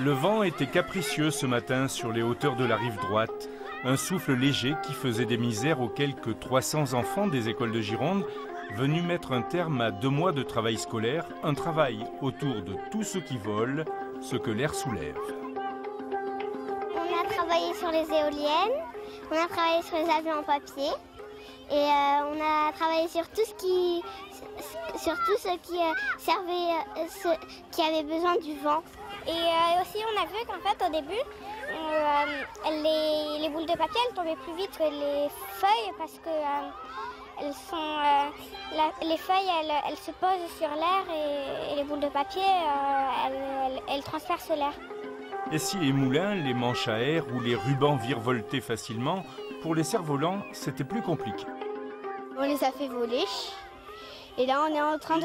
Le vent était capricieux ce matin sur les hauteurs de la rive droite. Un souffle léger qui faisait des misères aux quelques 300 enfants des écoles de Gironde venus mettre un terme à 2 mois de travail scolaire, un travail autour de tout ce qui vole, ce que l'air soulève. On a travaillé sur les éoliennes, on a travaillé sur les avions en papier et on a travaillé sur tout ce qui avait besoin du vent. Et aussi on a vu qu'en fait au début, les boules de papier elles tombaient plus vite que les feuilles parce que les feuilles elles se posent sur l'air et les boules de papier elles transpercent l'air. Essiers et moulins, les manches à air ou les rubans virevoltaient facilement. Pour les cerfs-volants, c'était plus compliqué. On les a fait voler et là on est en train de...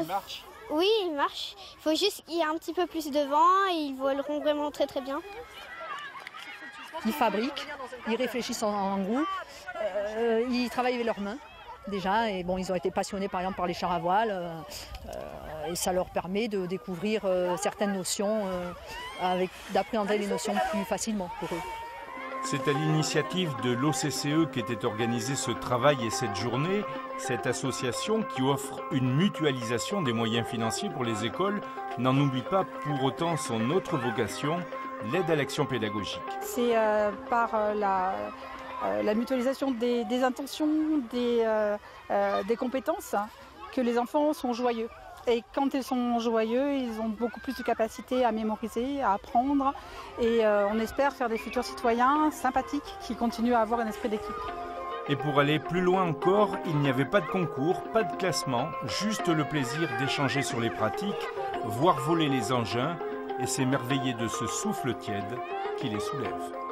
Oui, ils marchent. Il faut juste qu'il y ait un petit peu plus de vent et ils voleront vraiment très très bien. Ils fabriquent, ils réfléchissent en groupe, ils travaillent avec leurs mains déjà. Et bon, ils ont été passionnés par exemple par les chars à voile et ça leur permet de découvrir certaines notions, d'appréhender les notions plus facilement pour eux. C'est à l'initiative de l'OCCE qu'était organisé ce travail et cette journée, cette association qui offre une mutualisation des moyens financiers pour les écoles, n'en oublie pas pour autant son autre vocation, l'aide à l'action pédagogique. C'est par la mutualisation des intentions, des compétences, que les enfants sont joyeux. Et quand ils sont joyeux, ils ont beaucoup plus de capacité à mémoriser, à apprendre. Et on espère faire des futurs citoyens sympathiques qui continuent à avoir un esprit d'équipe. Et pour aller plus loin encore, il n'y avait pas de concours, pas de classement, juste le plaisir d'échanger sur les pratiques, voir voler les engins et s'émerveiller de ce souffle tiède qui les soulève.